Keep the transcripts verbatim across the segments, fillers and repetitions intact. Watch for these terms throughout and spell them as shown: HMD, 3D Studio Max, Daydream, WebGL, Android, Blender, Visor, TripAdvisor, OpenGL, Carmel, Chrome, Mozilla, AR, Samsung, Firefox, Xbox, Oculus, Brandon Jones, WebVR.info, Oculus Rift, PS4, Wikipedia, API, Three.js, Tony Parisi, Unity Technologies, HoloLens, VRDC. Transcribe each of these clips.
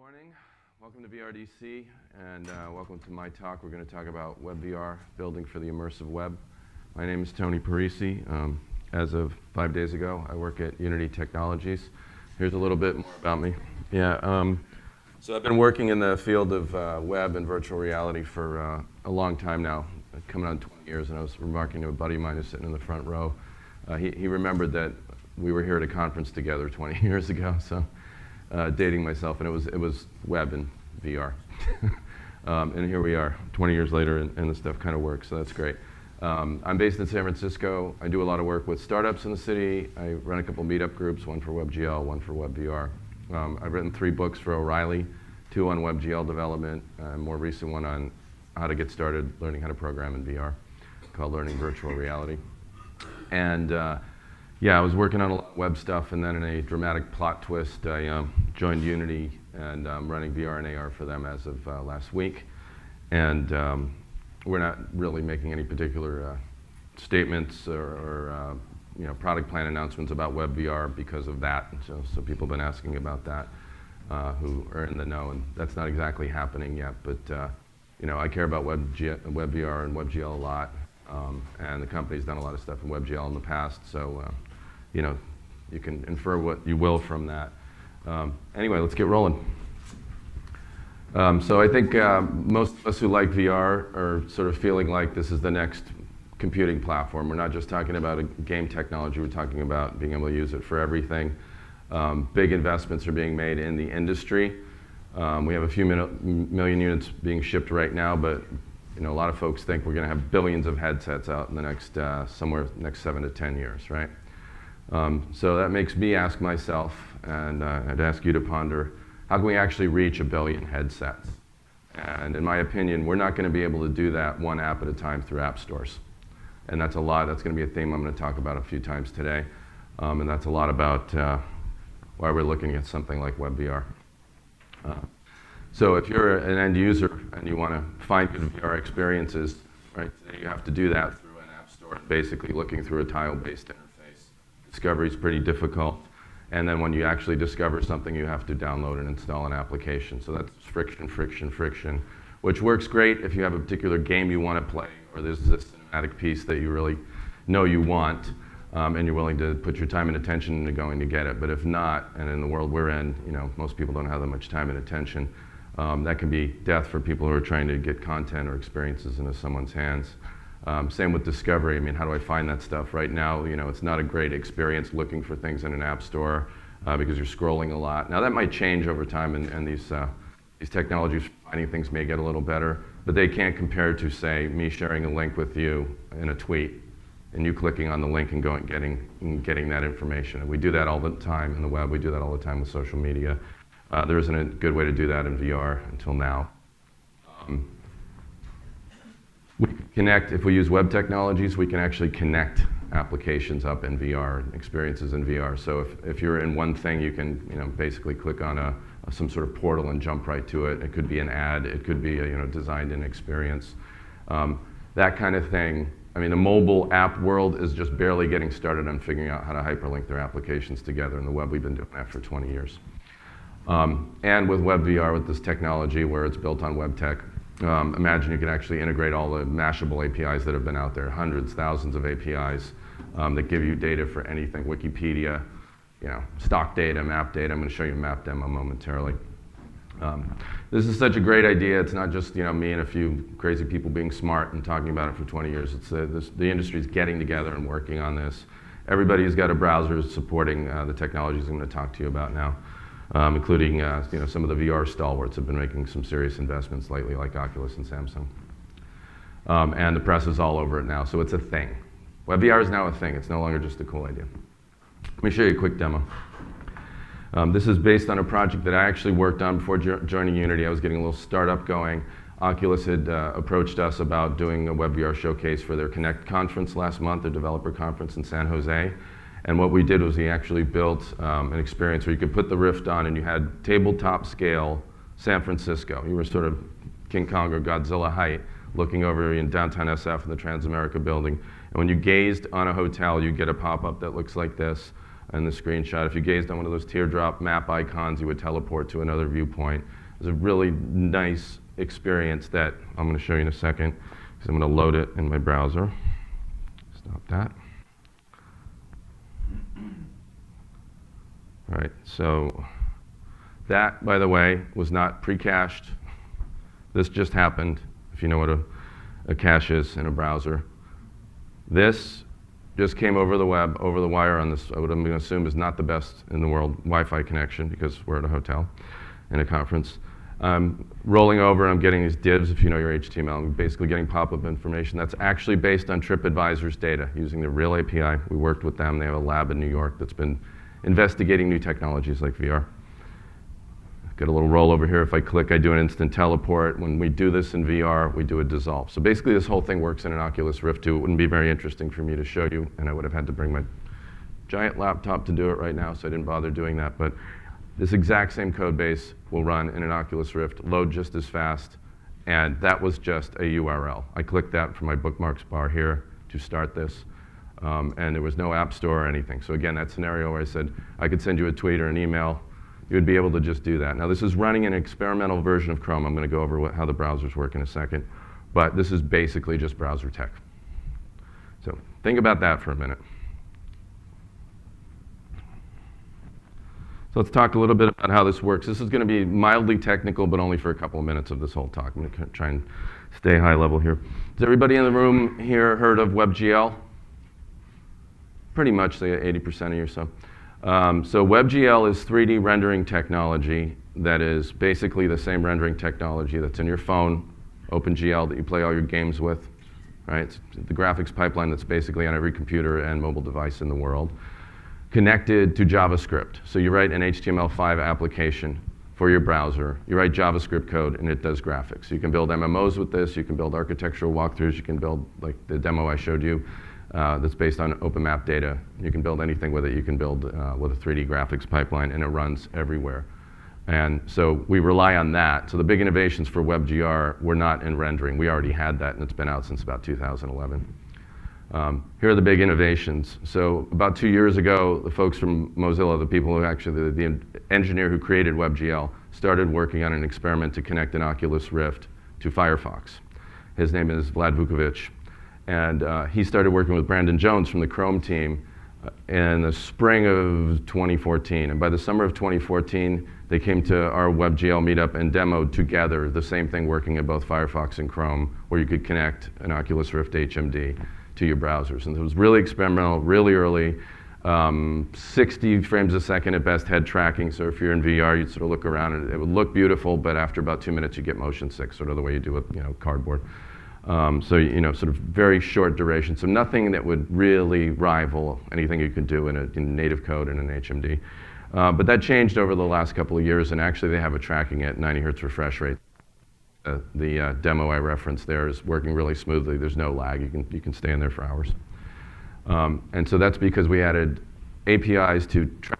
Morning. Welcome to V R D C, and uh, welcome to my talk. We're going to talk about WebVR, building for the immersive web. My name is Tony Parisi. Um, as of five days ago, I work at Unity Technologies. Here's a little bit more about me. Yeah. Um, so I've been working in the field of uh, web and virtual reality for uh, a long time now, coming on twenty years. And I was remarking to a buddy of mine who's sitting in the front row. Uh, he, he remembered that we were here at a conference together twenty years ago. So. Uh, dating myself, and it was it was web and V R, um, and here we are, twenty years later, and, and this stuff kind of works, so that's great. Um, I'm based in San Francisco. I do a lot of work with startups in the city. I run a couple meetup groups, one for WebGL, one for WebVR. Um, I've written three books for O'Reilly, two on WebGL development, and a more recent one on how to get started learning how to program in V R, called Learning Virtual Reality, and. Uh, Yeah, I was working on a lot of web stuff, and then in a dramatic plot twist, I um, joined Unity, and I'm um, running V R and A R for them as of uh, last week. And um, we're not really making any particular uh, statements or, or uh, you know, product plan announcements about WebVR because of that. So, so people have been asking about that uh, who are in the know, and that's not exactly happening yet. But uh, you know, I care about Web G L, WebVR and WebGL a lot, um, and the company's done a lot of stuff in WebGL in the past. So. Uh, You know, you can infer what you will from that. Um, anyway, let's get rolling. Um, so I think uh, most of us who like V R are sort of feeling like this is the next computing platform. We're not just talking about a game technology. We're talking about being able to use it for everything. Um, big investments are being made in the industry. Um, we have a few million units being shipped right now, but you know, a lot of folks think we're going to have billions of headsets out in the next uh, somewhere next seven to ten years, right? Um, so that makes me ask myself, and uh, I'd ask you to ponder, how can we actually reach a billion headsets? And in my opinion, we're not going to be able to do that one app at a time through app stores. And that's a lot. That's going to be a theme I'm going to talk about a few times today. Um, and that's a lot about uh, why we're looking at something like WebVR. Uh, so if you're an end user and you want to find good V R experiences, right, you have to do that through an app store, basically looking through a tile-based interface. Discovery is pretty difficult, and then when you actually discover something, you have to download and install an application. So that's friction, friction, friction, which works great if you have a particular game you want to play, or there's this cinematic piece that you really know you want, um, and you're willing to put your time and attention into going to get it. But if not, and in the world we're in, you know, most people don't have that much time and attention. Um, that can be death for people who are trying to get content or experiences into someone's hands. Um, same with discovery. I mean, how do I find that stuff? Right now, you know, it's not a great experience looking for things in an app store uh, because you're scrolling a lot. Now, that might change over time, and, and these, uh, these technologies for finding things may get a little better, but they can't compare to, say, me sharing a link with you in a tweet and you clicking on the link and going getting, and getting that information. And we do that all the time in the web. We do that all the time with social media. Uh, there isn't a good way to do that in V R until now. Um, We connect, if we use web technologies, we can actually connect applications up in V R, experiences in V R. So if, if you're in one thing, you can you know, basically click on a, some sort of portal and jump right to it. It could be an ad. It could be a you know, designed-in experience. Um, that kind of thing. I mean, the mobile app world is just barely getting started on figuring out how to hyperlink their applications together. In the web, we've been doing that for twenty years. Um, and with WebVR, with this technology where it's built on web tech, Um, imagine you can actually integrate all the mashable A P Is that have been out there, hundreds, thousands of A P Is um, that give you data for anything, Wikipedia, you know, stock data, map data. I'm going to show you a map demo momentarily. Um, this is such a great idea. It's not just you know, me and a few crazy people being smart and talking about it for twenty years. It's uh, this, the industry's getting together and working on this. Everybody's got a browser supporting uh, the technologies I'm going to talk to you about now. Um, including uh, you know, some of the V R stalwarts have been making some serious investments lately, like Oculus and Samsung. Um, and the press is all over it now, so it's a thing. WebVR is now a thing. It's no longer just a cool idea. Let me show you a quick demo. Um, this is based on a project that I actually worked on before jo joining Unity. I was getting a little startup going. Oculus had uh, approached us about doing a WebVR showcase for their Connect conference last month, their developer conference in San Jose. And what we did was we actually built um, an experience where you could put the Rift on and you had tabletop scale San Francisco. You were sort of King Kong or Godzilla height looking over in downtown S F in the Transamerica building. And when you gazed on a hotel, you get a pop-up that looks like this in the screenshot. If you gazed on one of those teardrop map icons, you would teleport to another viewpoint. It was a really nice experience that I'm going to show you in a second, because I'm going to load it in my browser. Stop that. All right, so that, by the way, was not pre-cached. This just happened, if you know what a, a cache is in a browser. This just came over the web, over the wire on this, what I'm going to assume is not the best in the world Wi-Fi connection, because we're at a hotel in a conference. Um, rolling over, I'm getting these divs, if you know your H T M L. I'm basically getting pop-up information that's actually based on TripAdvisor's data using the Real A P I. We worked with them. They have a lab in New York that's been investigating new technologies like V R. Got a little roll over here. If I click, I do an instant teleport. When we do this in V R, we do a dissolve. So basically, this whole thing works in an Oculus Rift two. It wouldn't be very interesting for me to show you, and I would have had to bring my giant laptop to do it right now, so I didn't bother doing that. But this exact same code base will run in an Oculus Rift, load just as fast, and that was just a U R L. I clicked that from my bookmarks bar here to start this, um, and there was no app store or anything. So again, that scenario where I said, I could send you a tweet or an email, you would be able to just do that. Now, this is running an experimental version of Chrome. I'm going to go over what, how the browsers work in a second. But this is basically just browser tech. So think about that for a minute. So let's talk a little bit about how this works. This is going to be mildly technical, but only for a couple of minutes of this whole talk. I'm going to try and stay high level here. Has everybody in the room here heard of WebGL? Pretty much, say eighty percent or so. Um, so WebGL is three D rendering technology that is basically the same rendering technology that's in your phone, OpenGL, that you play all your games with, right? It's the graphics pipeline that's basically on every computer and mobile device in the world, connected to JavaScript. So you write an H T M L five application for your browser, you write JavaScript code, and it does graphics. You can build M M Os with this, you can build architectural walkthroughs, you can build like the demo I showed you. Uh, that's based on open map data. You can build anything with it. You can build uh, with a three D graphics pipeline, and it runs everywhere. And so we rely on that. So the big innovations for WebGR were not in rendering. We already had that, and it's been out since about two thousand eleven. Um, here are the big innovations. So about two years ago, the folks from Mozilla, the people who actually, the, the engineer who created WebGL, started working on an experiment to connect an Oculus Rift to Firefox. His name is Vlad Vukovic. And uh, he started working with Brandon Jones from the Chrome team in the spring of twenty fourteen. And by the summer of twenty fourteen, they came to our WebGL meetup and demoed together the same thing working in both Firefox and Chrome, where you could connect an Oculus Rift H M D to your browsers. And it was really experimental, really early, um, sixty frames a second at best, head tracking. So if you're in V R, you'd sort of look around, and it would look beautiful, but after about two minutes, you get motion sick, sort of the way you do with, you know, cardboard. Um, so, you know, sort of very short duration. So nothing that would really rival anything you could do in a in native code in an H M D. Uh, but that changed over the last couple of years, and actually they have it tracking at ninety hertz refresh rate. Uh, the uh, demo I referenced there is working really smoothly. There's no lag. You can, you can stay in there for hours. Um, and so that's because we added A P Is to track,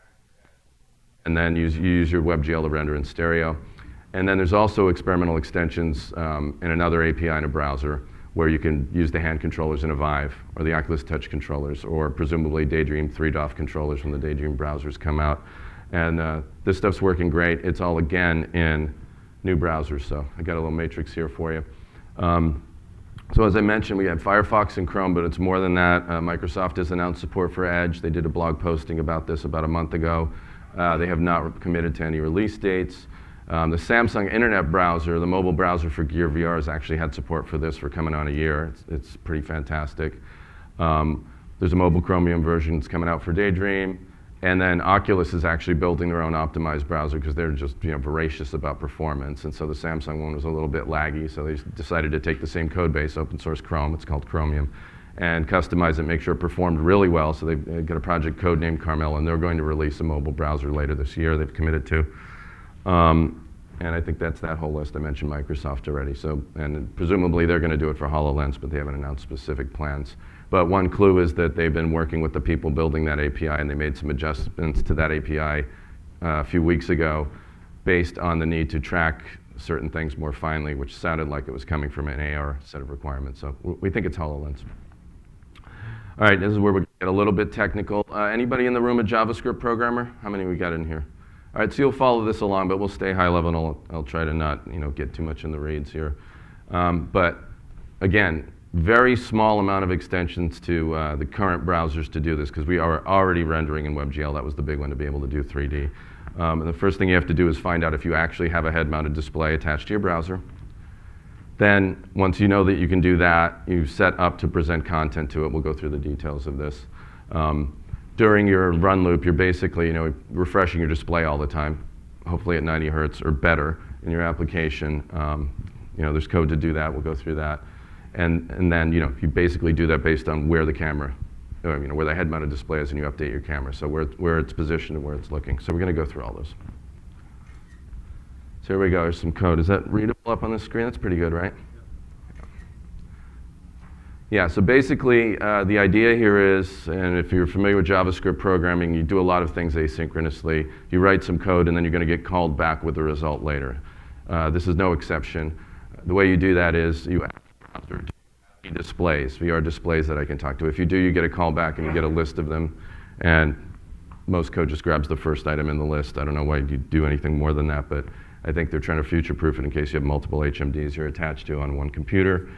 and then use, you use your WebGL to render in stereo. And then there's also experimental extensions um, in another A P I in a browser where you can use the hand controllers in a Vive or the Oculus Touch controllers or presumably Daydream three D O F controllers when the Daydream browsers come out. And uh, this stuff's working great. It's all, again, in new browsers. So I got a little matrix here for you. Um, so as I mentioned, we have Firefox and Chrome, but it's more than that. Uh, Microsoft has announced support for Edge. They did a blog posting about this about a month ago. Uh, they have not committed to any release dates. Um, the Samsung internet browser, the mobile browser for Gear V R, has actually had support for this for coming on a year. It's, it's pretty fantastic. Um, there's a mobile Chromium version that's coming out for Daydream. And then Oculus is actually building their own optimized browser because they're just, you know, voracious about performance. And so the Samsung one was a little bit laggy, so they decided to take the same code base, open source Chrome, it's called Chromium, and customize it, make sure it performed really well. So they've got a project code named Carmel, and they're going to release a mobile browser later this year they've committed to. Um, and I think that's that whole list. I mentioned Microsoft already. So, and presumably they're going to do it for HoloLens, but they haven't announced specific plans. But one clue is that they've been working with the people building that A P I, and they made some adjustments to that A P I uh, a few weeks ago based on the need to track certain things more finely, which sounded like it was coming from an A R set of requirements. So we think it's HoloLens. All right, this is where we're Get a little bit technical. Uh, anybody in the room a JavaScript programmer? How many we got in here? All right, so you'll follow this along, but we'll stay high level, and I'll, I'll try to not, you know, get too much in the reads here. Um, but again, very small amount of extensions to uh, the current browsers to do this, because we are already rendering in WebGL. That was the big one, to be able to do three D. Um, and the first thing you have to do is find out if you actually have a head-mounted display attached to your browser. Then, once you know that you can do that, you set up to present content to it. We'll go through the details of this. Um, during your run loop, you're basically, you know, refreshing your display all the time, hopefully at ninety hertz or better in your application. Um, you know, there's code to do that. We'll go through that. And, and then, you know, you basically do that based on where the camera, or, you know, where the head-mounted display is, and you update your camera, so where, where it's positioned and where it's looking. So we're going to go through all those. So here we go. Here's some code. Is that readable up on the screen? That's pretty good, right? Yeah, so basically uh, the idea here is, and if you're familiar with JavaScript programming, you do a lot of things asynchronously. You write some code, and then you're going to get called back with the result later. Uh, this is no exception. The way you do that is you ask the browser displays, V R displays that I can talk to. If you do, you get a call back, and you get a list of them. And most code just grabs the first item in the list. I don't know why you do anything more than that, but I think they're trying to future-proof it in case you have multiple H M Ds you're attached to on one computer.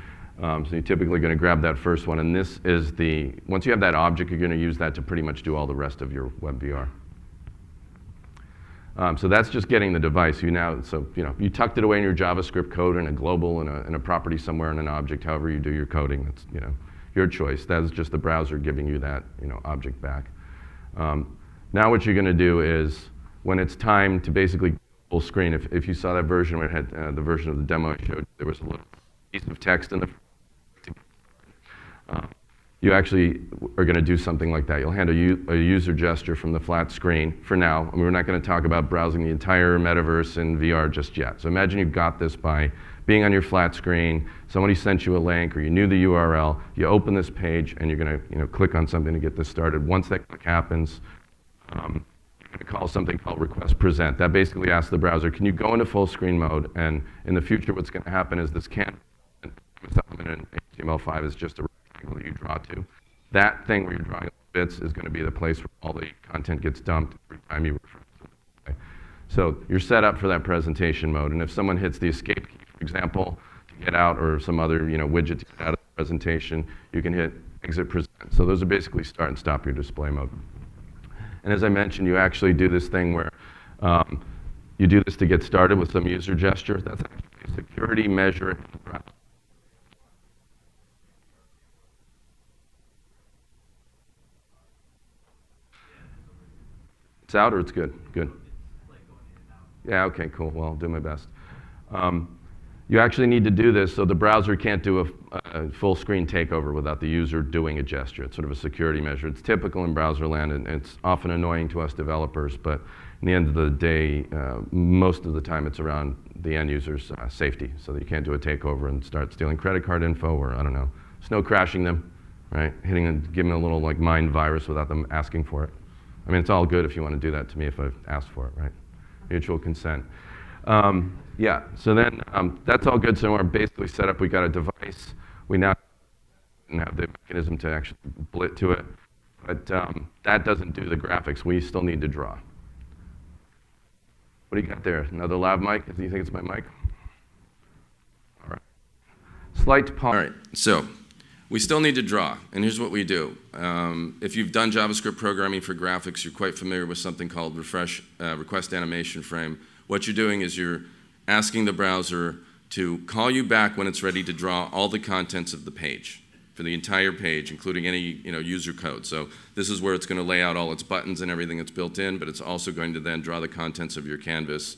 Um, so you're typically going to grab that first one. And this is the, once you have that object, you're going to use that to pretty much do all the rest of your WebVR. Um, so that's just getting the device. You now, so you know, you tucked it away in your JavaScript code in a global and a, and a property somewhere in an object. However you do your coding, that's, you know, your choice. That is just the browser giving you that, you know, object back. Um, now what you're going to do is, when it's time to basically full screen. If, if you saw that version, where it had uh, the version of the demo I showed, there was a little piece of text in the uh, you actually are going to do something like that. You'll handle a, a user gesture from the flat screen for now. I mean, we're not going to talk about browsing the entire metaverse in V R just yet. So imagine you've got this by being on your flat screen, somebody sent you a link, or you knew the U R L, you open this page, and you're going to, you know, click on something to get this started. Once that click happens, um, to call something called request present. That basically asks the browser, can you go into full screen mode? And in the future, what's going to happen is this canvas element in H T M L five is just a rectangle that you draw to. That thing where you're drawing bits is going to be the place where all the content gets dumped every time you refer to it. So you're set up for that presentation mode. And if someone hits the escape key, for example, to get out, or some other, you know, widget to get out of the presentation, you can hit exit present. So those are basically start and stop your display mode. And as I mentioned, you actually do this thing where um, you do this to get started with some user gesture. That's actually a security measure. It's out or it's good? Good. Yeah, OK, cool. Well, I'll do my best. Um, you actually need to do this so the browser can't do a, a full screen takeover without the user doing a gesture. It's sort of a security measure. It's typical in browser land, and it's often annoying to us developers, but in the end of the day, uh, most of the time it's around the end user's uh, safety, so that you can't do a takeover and start stealing credit card info, or I don't know, snow crashing them, right? Hitting them, giving them a little like mind virus without them asking for it. I mean, it's all good if you want to do that to me if I've asked for it, right? Mutual consent. Um, yeah, so then um, that's all good. So we're basically set up. We got a device. We now have the mechanism to actually blit to it. But um, that doesn't do the graphics. We still need to draw. What do you got there? Another lav mic? Do you think it's my mic? All right. Slight pause. All right, so we still need to draw. And here's what we do. Um, if you've done JavaScript programming for graphics, you're quite familiar with something called refresh, uh, request animation frame. What you're doing is you're asking the browser to call you back when it's ready to draw all the contents of the page, for the entire page, including any, you know, user code. So this is where it's going to lay out all its buttons and everything that's built in, but it's also going to then draw the contents of your canvas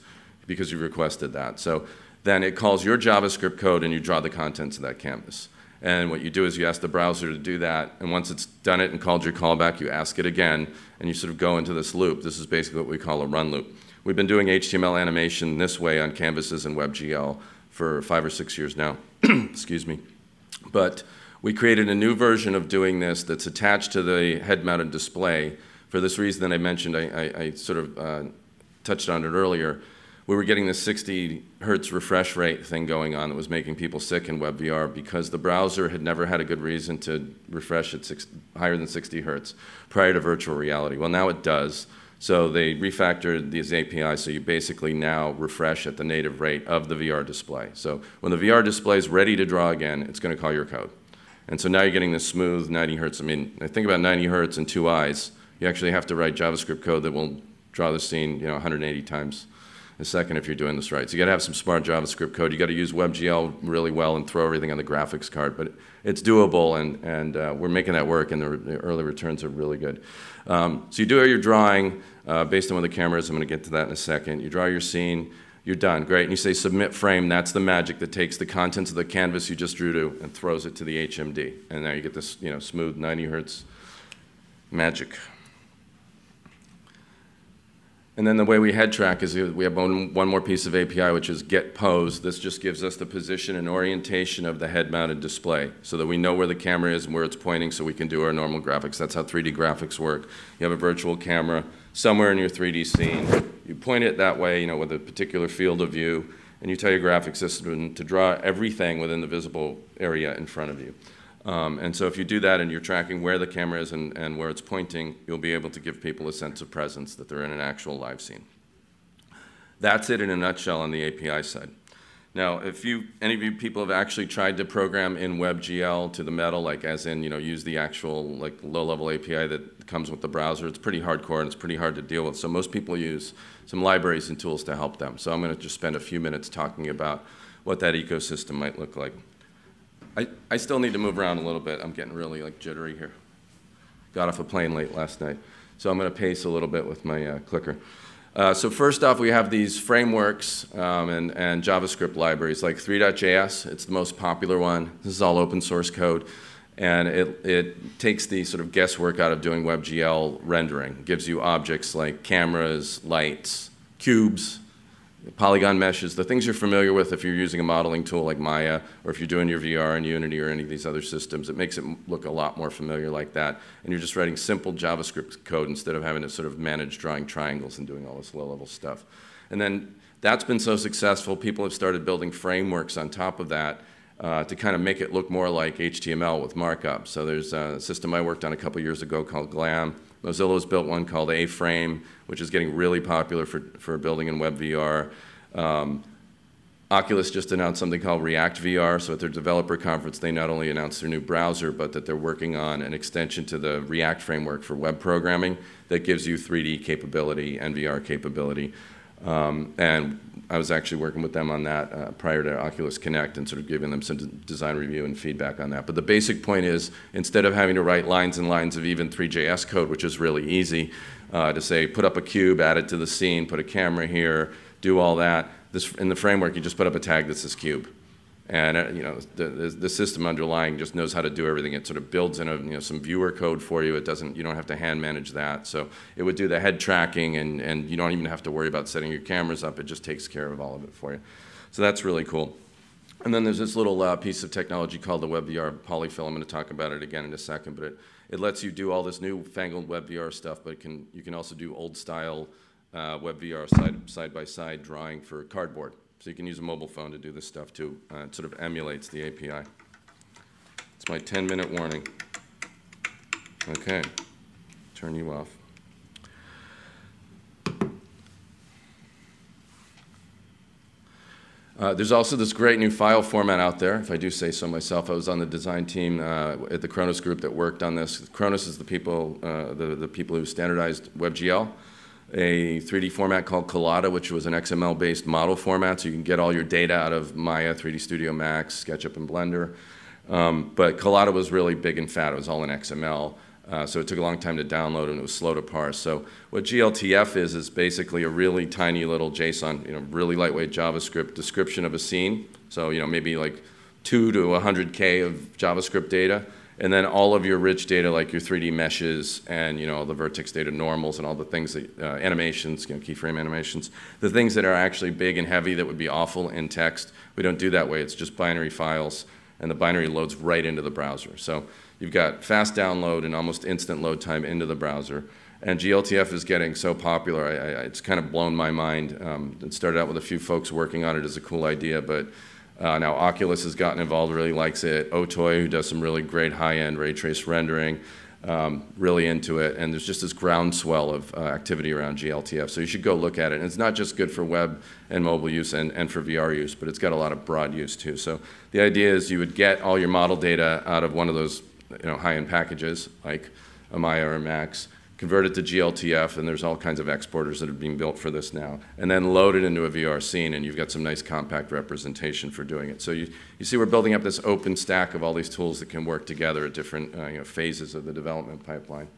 because you requested that. So then it calls your JavaScript code, and you draw the contents of that canvas. And what you do is you ask the browser to do that, and once it's done it and called your callback, you ask it again, and you sort of go into this loop. This is basically what we call a run loop. We've been doing H T M L animation this way on canvases and WebGL for five or six years now. Excuse me. But we created a new version of doing this that's attached to the head-mounted display. For this reason that I mentioned, I, I, I sort of uh, touched on it earlier, we were getting this sixty hertz refresh rate thing going on that was making people sick in WebVR because the browser had never had a good reason to refresh at six, higher than sixty hertz prior to virtual reality. Well, now it does. So they refactored these A P Is so you basically now refresh at the native rate of the V R display. So when the V R display is ready to draw again, it's going to call your code. And so now you're getting this smooth ninety hertz. I mean, I think about ninety hertz and two eyes. You actually have to write JavaScript code that will draw the scene, you know, one hundred eighty times a second if you're doing this right. So you got to have some smart JavaScript code. You got to use WebGL really well and throw everything on the graphics card. But it's doable, and and uh, we're making that work, and the, re the early returns are really good. Um, so you do your drawing uh, based on where the camera is. I'm going to get to that in a second. You draw your scene. You're done. Great. And you say submit frame. That's the magic that takes the contents of the canvas you just drew to and throws it to the H M D. And now you get this, you know, smooth ninety hertz magic. And then the way we head track is we have one, one more piece of A P I, which is get pose. This just gives us the position and orientation of the head-mounted display so that we know where the camera is and where it's pointing so we can do our normal graphics. That's how three D graphics work. You have a virtual camera somewhere in your three D scene. You point it that way, you know, with a particular field of view, and you tell your graphics system to draw everything within the visible area in front of you. Um, and so if you do that and you're tracking where the camera is and, and where it's pointing, you'll be able to give people a sense of presence that they're in an actual live scene. That's it in a nutshell on the A P I side. Now, if you, any of you people have actually tried to program in WebGL to the metal, like as in, you know, use the actual like low-level A P I that comes with the browser, it's pretty hardcore and it's pretty hard to deal with. So most people use some libraries and tools to help them. So I'm going to just spend a few minutes talking about what that ecosystem might look like. I, I still need to move around a little bit. I'm getting really like jittery here. Got off a plane late last night. So I'm going to pace a little bit with my uh, clicker. Uh, so first off, we have these frameworks um, and, and JavaScript libraries like three dot J S. It's the most popular one. This is all open source code. And it, it takes the sort of guesswork out of doing WebGL rendering. It gives you objects like cameras, lights, cubes, polygon meshes, the things you're familiar with if you're using a modeling tool like Maya, or if you're doing your V R in Unity or any of these other systems. It makes it look a lot more familiar like that. And you're just writing simple JavaScript code instead of having to sort of manage drawing triangles and doing all this low-level stuff. And then that's been so successful, people have started building frameworks on top of that uh, to kind of make it look more like H T M L with markup. So there's a system I worked on a couple years ago called Glam. Mozilla's built one called A-Frame, which is getting really popular for, for building in WebVR. Um, Oculus just announced something called React V R. So at their developer conference, they not only announced their new browser, but that they're working on an extension to the React framework for web programming that gives you three D capability and V R capability. Um, and I was actually working with them on that uh, prior to Oculus Connect and sort of giving them some design review and feedback on that. But the basic point is, instead of having to write lines and lines of even three J S code, which is really easy, uh, to say put up a cube, add it to the scene, put a camera here, do all that, this, in the framework you just put up a tag that says cube. And uh, you know, the, the system underlying just knows how to do everything. It sort of builds in a, you know, some viewer code for you. It doesn't, you don't have to hand manage that. So it would do the head tracking, and, and you don't even have to worry about setting your cameras up. It just takes care of all of it for you. So that's really cool. And then there's this little uh, piece of technology called the WebVR Polyfill. I'm going to talk about it again in a second, but it, it lets you do all this newfangled WebVR stuff, but it can, you can also do old style uh, WebVR side, side by side drawing for cardboard. So you can use a mobile phone to do this stuff too. Uh, it sort of emulates the A P I. It's my ten minute warning. Okay, turn you off. Uh, there's also this great new file format out there, if I do say so myself. I was on the design team uh, at the Kronos group that worked on this. Kronos is the people, uh, the, the people who standardized WebGL. A three D format called Collada, which was an X M L-based model format, so you can get all your data out of Maya, three D Studio Max, SketchUp, and Blender. Um, but Collada was really big and fat. It was all in X M L, uh, so it took a long time to download, and it was slow to parse. So what G L T F is is basically a really tiny little JSON, you know, really lightweight JavaScript description of a scene. So you know, maybe like two to one hundred K of JavaScript data. And then all of your rich data, like your three D meshes and, you know, the vertex data normals and all the things that, uh, animations, you know, keyframe animations, the things that are actually big and heavy that would be awful in text, we don't do that way. It's just binary files, and the binary loads right into the browser. So you've got fast download and almost instant load time into the browser. And G L T F is getting so popular, I, I, it's kind of blown my mind. Um, it started out with a few folks working on it as a cool idea, but uh, now Oculus has gotten involved, really likes it. Otoy, who does some really great high-end ray trace rendering, um, really into it. And there's just this groundswell of uh, activity around G L T F, so you should go look at it. And it's not just good for web and mobile use and, and for V R use, but it's got a lot of broad use too. So the idea is you would get all your model data out of one of those you know, high-end packages, like a Maya or a Max, convert it to G L T F, and there's all kinds of exporters that are being built for this now, and then load it into a V R scene, and you've got some nice compact representation for doing it. So you, you see we're building up this open stack of all these tools that can work together at different uh, you know, phases of the development pipeline.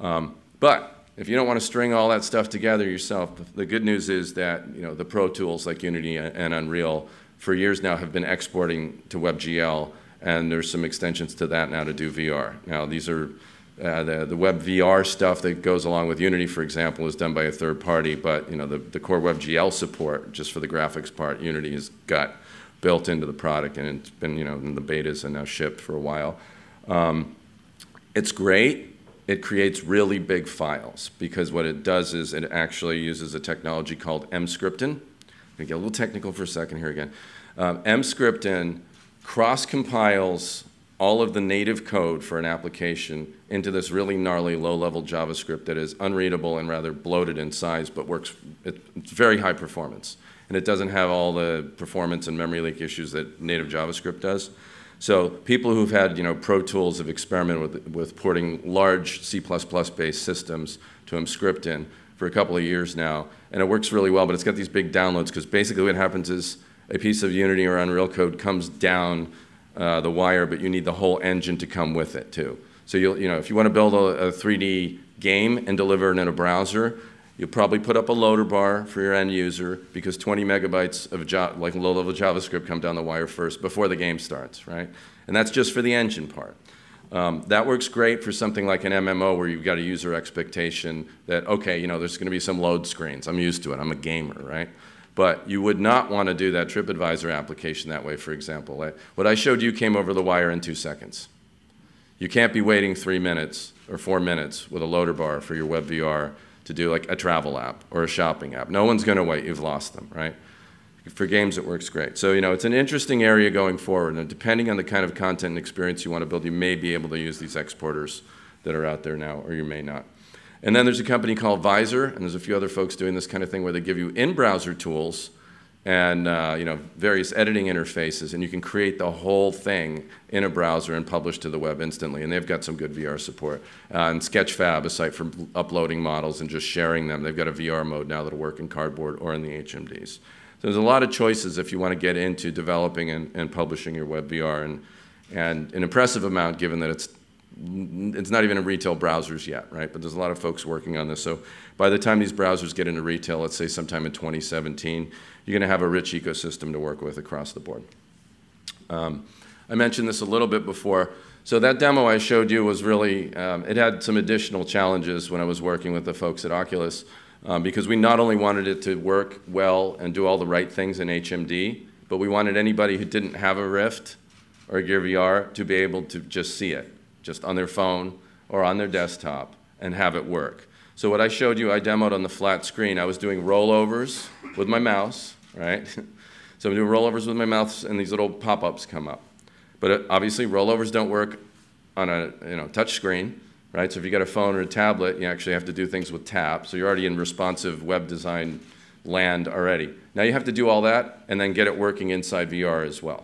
Um, but if you don't want to string all that stuff together yourself, the good news is that you know, the pro tools like Unity and Unreal for years now have been exporting to WebGL, and there's some extensions to that now to do V R. Now these are Uh, the, the WebVR stuff that goes along with Unity, for example, is done by a third party, but you know, the, the core WebGL support, just for the graphics part, Unity has got built into the product, and it's been you know, in the betas and now shipped for a while. Um, it's great. It creates really big files, because what it does is it actually uses a technology called Emscripten. I'm going to get a little technical for a second here again. Um, Emscripten cross-compiles all of the native code for an application into this really gnarly low-level JavaScript that is unreadable and rather bloated in size, but works, it, it's very high performance. And it doesn't have all the performance and memory leak issues that native JavaScript does. So people who've had, you know, Pro Tools have experimented with, with porting large C plus plus based systems to Emscripten for a couple of years now, and it works really well, but it's got these big downloads, because basically what happens is a piece of Unity or Unreal code comes down Uh, the wire, but you need the whole engine to come with it too. So you'll, you know, if you want to build a, a three D game and deliver it in a browser, you'll probably put up a loader bar for your end user, because twenty megabytes of like low-level JavaScript come down the wire first before the game starts, right? And that's just for the engine part. Um, that works great for something like an M M O, where you've got a user expectation that, okay, you know, there's going to be some load screens. I'm used to it. I'm a gamer, right? But you would not want to do that TripAdvisor application that way, for example. What I showed you came over the wire in two seconds. You can't be waiting three minutes or four minutes with a loader bar for your WebVR to do like a travel app or a shopping app. No one's going to wait. You've lost them, right? For games, it works great. So, you know, it's an interesting area going forward. And depending on the kind of content and experience you want to build, you may be able to use these exporters that are out there now, or you may not. And then there's a company called Visor, and there's a few other folks doing this kind of thing where they give you in-browser tools and uh, you know, various editing interfaces, and you can create the whole thing in a browser and publish to the web instantly. And they've got some good V R support. Uh, and Sketchfab, a site for uploading models and just sharing them, they've got a V R mode now that'll work in Cardboard or in the H M Ds. So there's a lot of choices if you want to get into developing and, and publishing your WebVR, and, and an impressive amount, given that it's It's not even in retail browsers yet, right? But there's a lot of folks working on this. So by the time these browsers get into retail, let's say sometime in twenty seventeen, you're going to have a rich ecosystem to work with across the board. Um, I mentioned this a little bit before. So that demo I showed you was really, um, it had some additional challenges when I was working with the folks at Oculus, um, because we not only wanted it to work well and do all the right things in H M D, but we wanted anybody who didn't have a Rift or a Gear V R to be able to just see it, just on their phone or on their desktop, and have it work. So what I showed you, I demoed on the flat screen. I was doing rollovers with my mouse, right? So I'm doing rollovers with my mouse, and these little pop-ups come up. But it, obviously, rollovers don't work on a you know, touch screen, right? So if you got a phone or a tablet, you actually have to do things with tap. So you're already in responsive web design land already. Now you have to do all that and then get it working inside V R as well,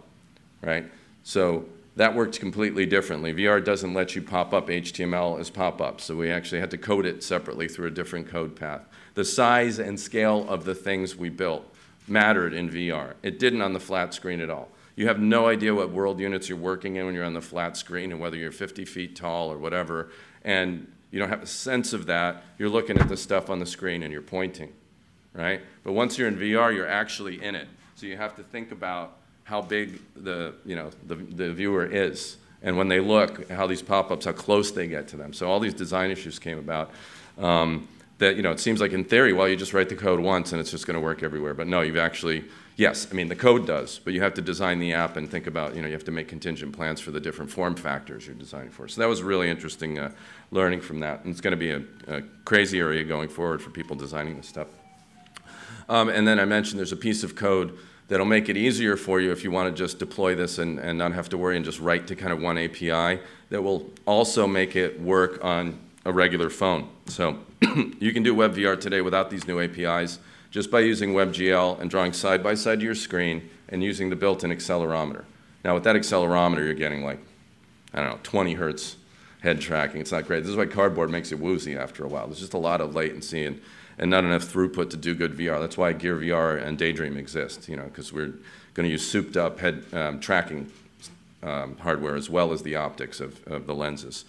right? So that worked completely differently. V R doesn't let you pop up H T M L as pop-ups, so we actually had to code it separately through a different code path. The size and scale of the things we built mattered in V R. It didn't on the flat screen at all. You have no idea what world units you're working in when you're on the flat screen, and whether you're fifty feet tall or whatever, and you don't have a sense of that. You're looking at the stuff on the screen and you're pointing, right? But once you're in V R, you're actually in it, so you have to think about how big the, you know, the, the viewer is, and when they look, how these pop-ups, how close they get to them. So all these design issues came about. Um, that, you know, it seems like in theory, well, you just write the code once and it's just going to work everywhere. But no, you've actually, yes, I mean, the code does, but you have to design the app and think about, you know, you have to make contingent plans for the different form factors you're designing for. So that was really interesting uh, learning from that. And it's going to be a, a crazy area going forward for people designing this stuff. Um, and then I mentioned there's a piece of code that'll make it easier for you if you want to just deploy this and, and not have to worry and just write to kind of one A P I that will also make it work on a regular phone. So you can do WebVR today without these new A P Is just by using WebGL and drawing side by side to your screen and using the built-in accelerometer. Now with that accelerometer you're getting like, I don't know, twenty hertz head tracking. It's not great. This is why cardboard makes it woozy after a while. There's just a lot of latency and, and not enough throughput to do good V R. That's why Gear V R and Daydream exist, you know, because we're going to use souped up head um, tracking um, hardware as well as the optics of, of the lenses.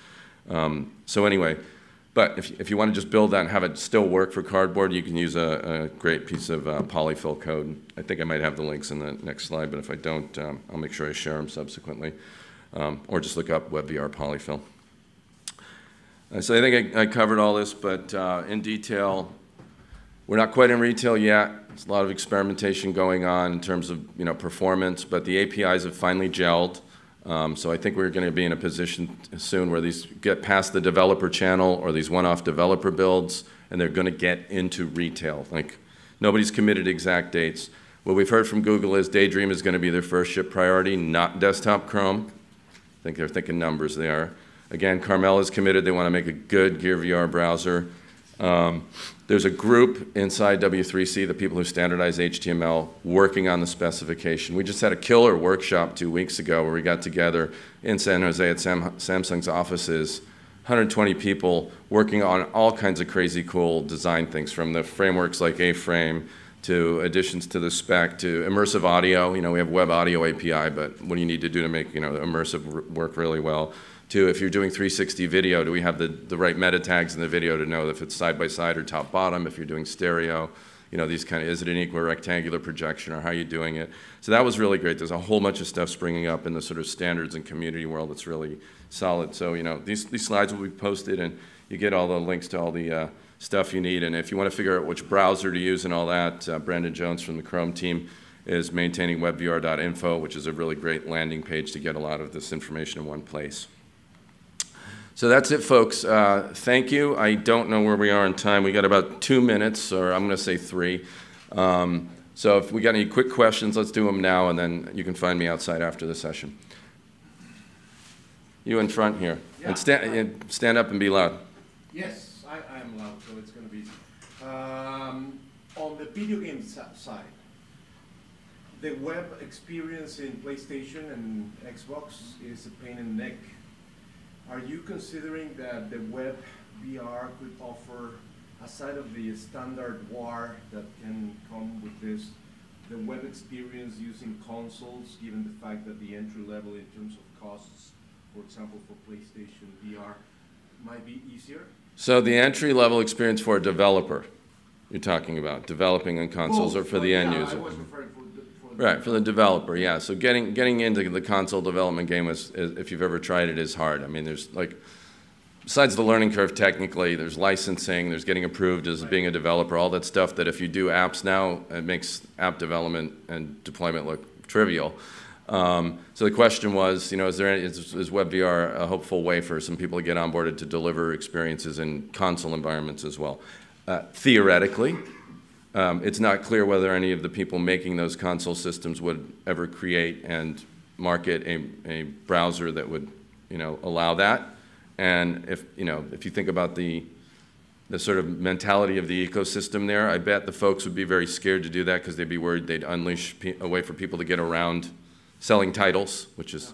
Um, so anyway, but if, if you want to just build that and have it still work for cardboard, you can use a, a great piece of uh, polyfill code. I think I might have the links in the next slide, but if I don't, um, I'll make sure I share them subsequently. Um, or just look up WebVR Polyfill. Uh, so I think I, I covered all this, but uh, in detail. We're not quite in retail yet. There's a lot of experimentation going on in terms of, you know, performance, but the A P Is have finally gelled. Um, so I think we're going to be in a position soon where these get past the developer channel or these one-off developer builds, and they're going to get into retail. Like, nobody's committed exact dates. What we've heard from Google is Daydream is going to be their first ship priority, not desktop Chrome. I think they're thinking numbers there. Again, Carmel is committed. They want to make a good Gear V R browser. Um, there's a group inside W three C, the people who standardize H T M L, working on the specification. We just had a killer workshop two weeks ago where we got together in San Jose at Sam Samsung's offices, one hundred twenty people working on all kinds of crazy cool design things, from the frameworks like A-Frame to additions to the spec to immersive audio. You know, we have web audio A P I, but what do you need to do to make, you know, immersive work really well? To if you're doing three sixty video, do we have the, the right meta tags in the video to know if it's side by side or top bottom, if you're doing stereo, you know, these kind of, is it an equal rectangular projection or how are you doing it? So that was really great. There's a whole bunch of stuff springing up in the sort of standards and community world that's really solid. So, you know, these, these slides will be posted and you get all the links to all the uh, stuff you need. And if you want to figure out which browser to use and all that, uh, Brandon Jones from the Chrome team is maintaining webvr dot info, which is a really great landing page to get a lot of this information in one place. So that's it, folks. Uh, thank you. I don't know where we are in time. We got about two minutes, or I'm going to say three. Um, so if we got any quick questions, let's do them now, and then you can find me outside after the session. You in front here. Yeah. And sta and stand up and be loud. Yes, I, I am loud, so it's going to be easy. Um, on the video game side, the web experience in PlayStation and Xbox is a pain in the neck. Are you considering that the web V R could offer, aside of the standard W A R that can come with this, the web experience using consoles, given the fact that the entry level in terms of costs, for example, for PlayStation V R, might be easier? So the entry level experience for a developer, you're talking about, developing on consoles, both, or for the yeah, end user? I was referring for Right, for the developer, yeah. So getting getting into the console development game, is, is, if you've ever tried it, is hard. I mean, there's like, besides the learning curve technically, there's licensing, there's getting approved as being a developer, all that stuff that if you do apps now, it makes app development and deployment look trivial. Um, so the question was, you know, is there any, is, is WebVR a hopeful way for some people to get onboarded to deliver experiences in console environments as well? Uh, theoretically. Um, it's not clear whether any of the people making those console systems would ever create and market a, a browser that would, you know, allow that. And if, you know, if you think about the, the sort of mentality of the ecosystem there, I bet the folks would be very scared to do that because they'd be worried they'd unleash pe- a way for people to get around selling titles, which is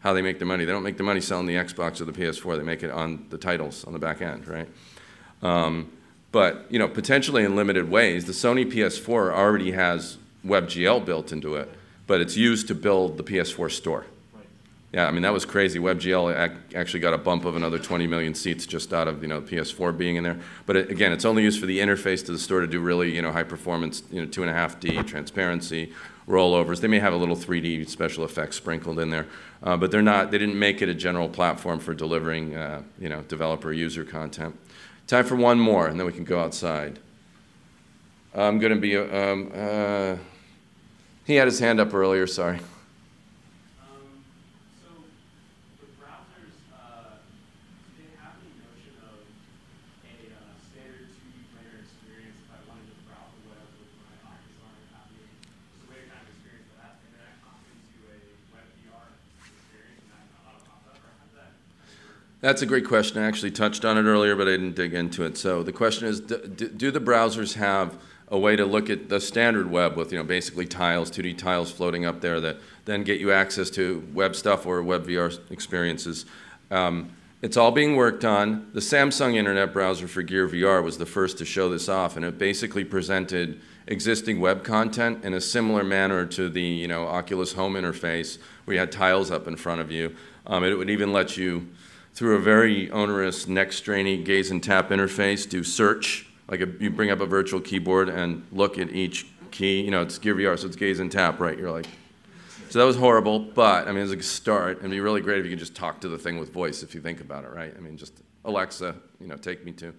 how they make their money. They don't make their money selling the Xbox or the P S four. They make it on the titles on the back end, right? Um, But, you know, potentially in limited ways, the Sony P S four already has WebGL built into it, but it's used to build the P S four store. Right. Yeah, I mean, that was crazy. WebGL ac actually got a bump of another twenty million seats just out of, you know, P S four being in there. But it, again, it's only used for the interface to the store to do really, you know, high performance, you know, two and a half D transparency, rollovers. They may have a little three D special effects sprinkled in there, uh, but they're not, they didn't make it a general platform for delivering, uh, you know, developer user content. Time for one more, and then we can go outside. I'm going to be... Um, uh, he had his hand up earlier, sorry. That's a great question. I actually touched on it earlier, but I didn't dig into it. So the question is, do, do the browsers have a way to look at the standard web with, you know, basically tiles, two D tiles floating up there that then get you access to web stuff or web V R experiences? Um, it's all being worked on. The Samsung Internet browser for Gear V R was the first to show this off, and it basically presented existing web content in a similar manner to the, you know, Oculus Home interface, where you had tiles up in front of you. Um, it would even let you, through a very onerous, neck-strainy gaze and tap interface, do search. Like a, you bring up a virtual keyboard and look at each key. You know, it's Gear V R, so it's gaze and tap, right? You're like, so that was horrible, but I mean, it was a start. It'd be really great if you could just talk to the thing with voice, if you think about it, right? I mean, just Alexa, you know, take me to.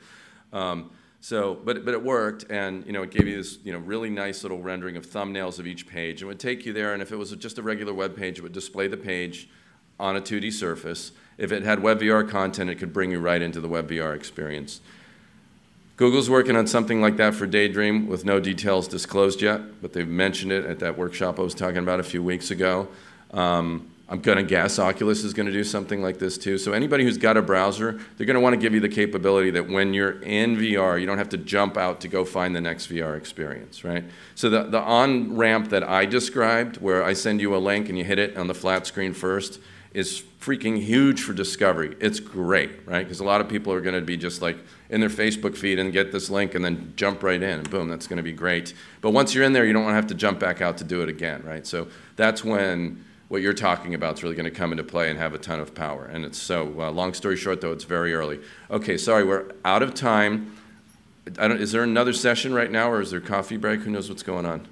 Um, so, but but it worked, and you know, it gave you this, you know, really nice little rendering of thumbnails of each page. It would take you there, and if it was just a regular web page, it would display the page on a two D surface. If it had WebVR content, it could bring you right into the WebVR experience. Google's working on something like that for Daydream with no details disclosed yet, but they've mentioned it at that workshop I was talking about a few weeks ago. Um, I'm going to guess Oculus is going to do something like this too. So anybody who's got a browser, they're going to want to give you the capability that when you're in V R, you don't have to jump out to go find the next V R experience, right? So the, the on-ramp that I described, where I send you a link and you hit it on the flat screen first, is freaking huge for discovery. It's great, right? Because a lot of people are going to be just like in their Facebook feed and get this link and then jump right in, and boom, that's going to be great. But once you're in there, you don't want to have to jump back out to do it again, right? So that's when what you're talking about is really going to come into play and have a ton of power. And it's so, uh, long story short, though, it's very early. Okay, sorry, we're out of time. I don't, is there another session right now, or is there coffee break? Who knows what's going on?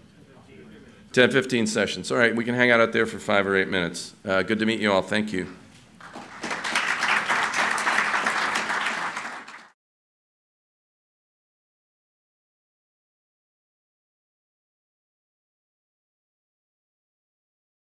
ten fifteen sessions. All right, we can hang out out there for five or eight minutes. Uh, good to meet you all. Thank you.